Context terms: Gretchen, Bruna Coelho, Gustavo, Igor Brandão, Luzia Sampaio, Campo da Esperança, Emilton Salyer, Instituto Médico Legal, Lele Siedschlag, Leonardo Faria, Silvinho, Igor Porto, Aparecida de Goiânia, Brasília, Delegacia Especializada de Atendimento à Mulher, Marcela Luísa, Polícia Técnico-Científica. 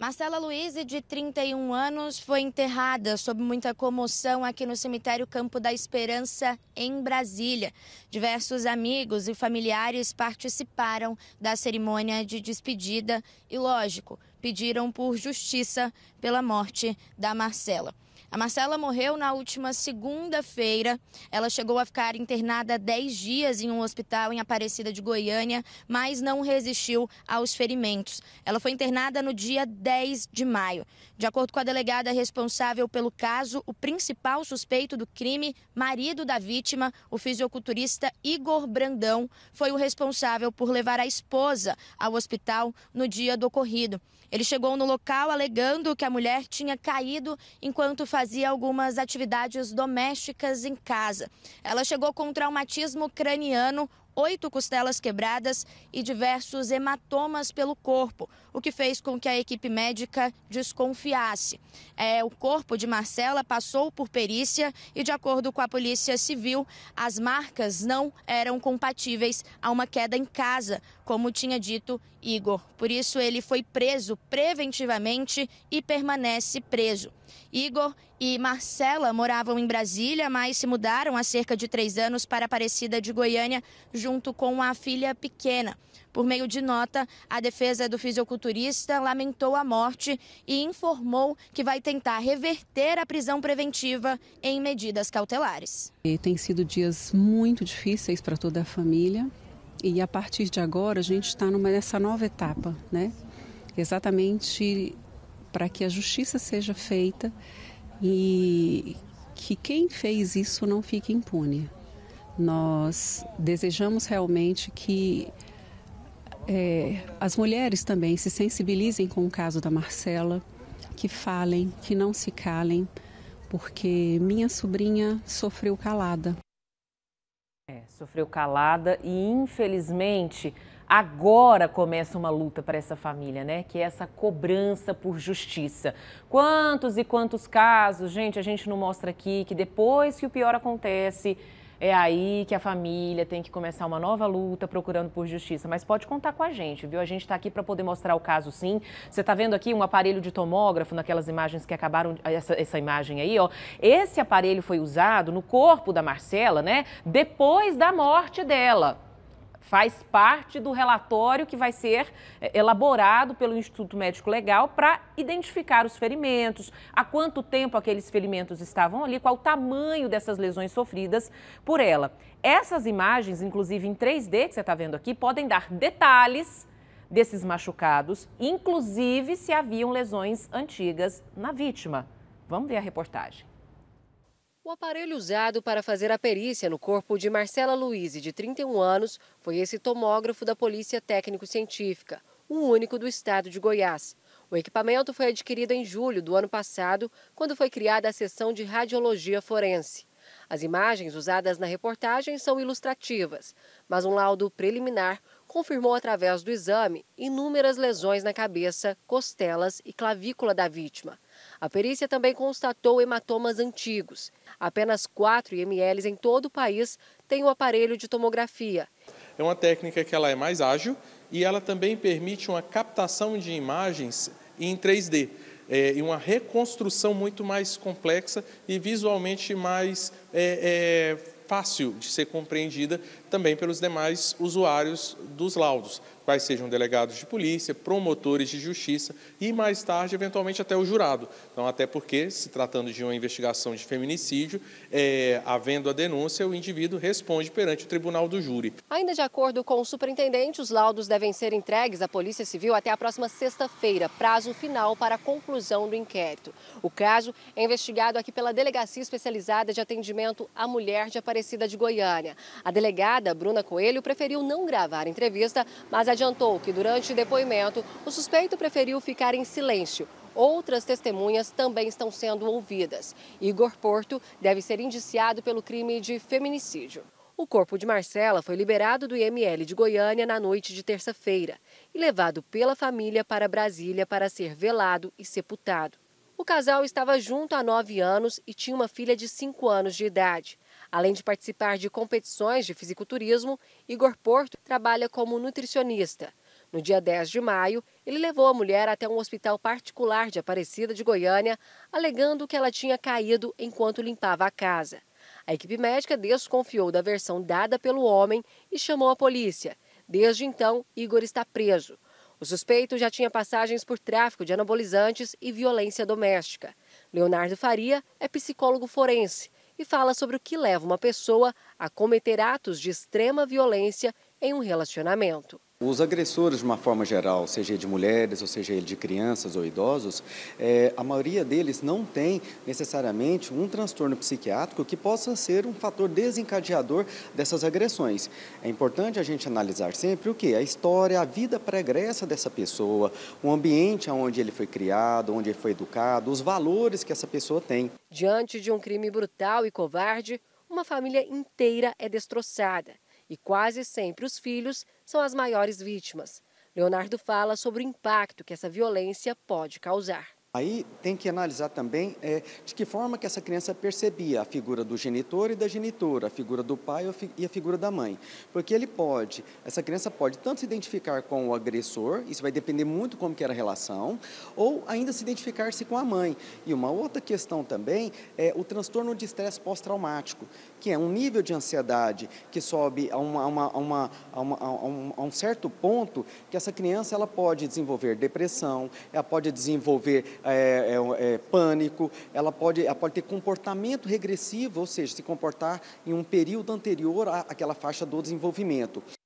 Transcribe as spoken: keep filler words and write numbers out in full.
Marcela Luísa, de trinta e um anos, foi enterrada sob muita comoção aqui no cemitério Campo da Esperança, em Brasília. Diversos amigos e familiares participaram da cerimônia de despedida e, lógico, pediram por justiça pela morte da Marcela. A Marcela morreu na última segunda-feira. Ela chegou a ficar internada dez dias em um hospital em Aparecida de Goiânia, mas não resistiu aos ferimentos. Ela foi internada no dia dez de maio. De acordo com a delegada responsável pelo caso, o principal suspeito do crime, marido da vítima, o fisiculturista Igor Brandão, foi o responsável por levar a esposa ao hospital no dia do ocorrido. Ele chegou no local alegando que a mulher tinha caído enquanto fazia algumas atividades domésticas em casa. Ela chegou com traumatismo craniano, oito costelas quebradas e diversos hematomas pelo corpo, o que fez com que a equipe médica desconfiasse. É, o corpo de Marcela passou por perícia e, de acordo com a Polícia Civil, as marcas não eram compatíveis a uma queda em casa, como tinha dito Igor. Por isso, ele foi preso preventivamente e permanece preso. Igor e Marcela moravam em Brasília, mas se mudaram há cerca de três anos para Aparecida de Goiânia, junto com a filha pequena. Por meio de nota, a defesa do fisiculturista lamentou a morte e informou que vai tentar reverter a prisão preventiva em medidas cautelares. E tem sido dias muito difíceis para toda a família e, a partir de agora, a gente está nessa nova etapa, né? Exatamente para que a justiça seja feita e que quem fez isso não fique impune. Nós desejamos realmente que é, as mulheres também se sensibilizem com o caso da Marcela, que falem, que não se calem, porque minha sobrinha sofreu calada. É, sofreu calada e, infelizmente, agora começa uma luta para essa família, né? Que é essa cobrança por justiça. Quantos e quantos casos, gente, a gente não mostra aqui, que depois que o pior acontece, é aí que a família tem que começar uma nova luta procurando por justiça. Mas pode contar com a gente, viu? A gente está aqui para poder mostrar o caso, sim. Você está vendo aqui um aparelho de tomógrafo naquelas imagens que acabaram... Essa, essa imagem aí, ó. Esse aparelho foi usado no corpo da Marcela, né? Depois da morte dela. Faz parte do relatório que vai ser elaborado pelo Instituto Médico Legal para identificar os ferimentos, há quanto tempo aqueles ferimentos estavam ali, qual o tamanho dessas lesões sofridas por ela. Essas imagens, inclusive em três D, que você está vendo aqui, podem dar detalhes desses machucados, inclusive se haviam lesões antigas na vítima. Vamos ver a reportagem. O aparelho usado para fazer a perícia no corpo de Marcela Luísa, de trinta e um anos, foi esse tomógrafo da Polícia Técnico-Científica, o único do estado de Goiás. O equipamento foi adquirido em julho do ano passado, quando foi criada a seção de radiologia forense. As imagens usadas na reportagem são ilustrativas, mas um laudo preliminar confirmou através do exame inúmeras lesões na cabeça, costelas e clavícula da vítima. A perícia também constatou hematomas antigos. Apenas quatro I M Ls em todo o país têm o aparelho de tomografia. É uma técnica que ela é mais ágil e ela também permite uma captação de imagens em três D. É, e uma reconstrução muito mais complexa e visualmente mais é, é, fácil de ser compreendida também pelos demais usuários dos laudos, quais sejam delegados de polícia, promotores de justiça e, mais tarde, eventualmente até o jurado. Então, até porque, se tratando de uma investigação de feminicídio, é, havendo a denúncia, o indivíduo responde perante o tribunal do júri. Ainda de acordo com o superintendente, os laudos devem ser entregues à Polícia Civil até a próxima sexta-feira, prazo final para a conclusão do inquérito. O caso é investigado aqui pela Delegacia Especializada de Atendimento à Mulher de Aparecida de Goiânia. A delegada A Bruna Coelho preferiu não gravar entrevista, mas adiantou que durante o depoimento o suspeito preferiu ficar em silêncio. Outras testemunhas também estão sendo ouvidas. Igor Porto deve ser indiciado pelo crime de feminicídio. O corpo de Marcela foi liberado do I M L de Goiânia na noite de terça-feira e levado pela família para Brasília para ser velado e sepultado. O casal estava junto há nove anos e tinha uma filha de cinco anos de idade. Além de participar de competições de fisiculturismo, Igor Porto trabalha como nutricionista. No dia dez de maio, ele levou a mulher até um hospital particular de Aparecida de Goiânia, alegando que ela tinha caído enquanto limpava a casa. A equipe médica desconfiou da versão dada pelo homem e chamou a polícia. Desde então, Igor está preso. O suspeito já tinha passagens por tráfico de anabolizantes e violência doméstica. Leonardo Faria é psicólogo forense e fala sobre o que leva uma pessoa a cometer atos de extrema violência em um relacionamento. Os agressores, de uma forma geral, seja de mulheres, ou seja de crianças ou idosos, é, a maioria deles não tem necessariamente um transtorno psiquiátrico que possa ser um fator desencadeador dessas agressões. É importante a gente analisar sempre o que? A história, a vida pregressa dessa pessoa, o ambiente onde ele foi criado, onde ele foi educado, os valores que essa pessoa tem. Diante de um crime brutal e covarde, uma família inteira é destroçada. E quase sempre os filhos são as maiores vítimas. Leonardo fala sobre o impacto que essa violência pode causar. Aí tem que analisar também é, de que forma que essa criança percebia a figura do genitor e da genitora, a figura do pai e a figura da mãe. Porque ele pode, essa criança pode tanto se identificar com o agressor, isso vai depender muito como que era a relação, ou ainda se identificar-se com a mãe. E uma outra questão também é o transtorno de estresse pós-traumático, que é um nível de ansiedade que sobe a, uma, a, uma, a, uma, a, uma, a, um, a um certo ponto que essa criança ela pode desenvolver depressão, ela pode desenvolver... É, é, é, pânico, ela pode, ela pode ter comportamento regressivo, ou seja, se comportar em um período anterior à, àquela faixa do desenvolvimento.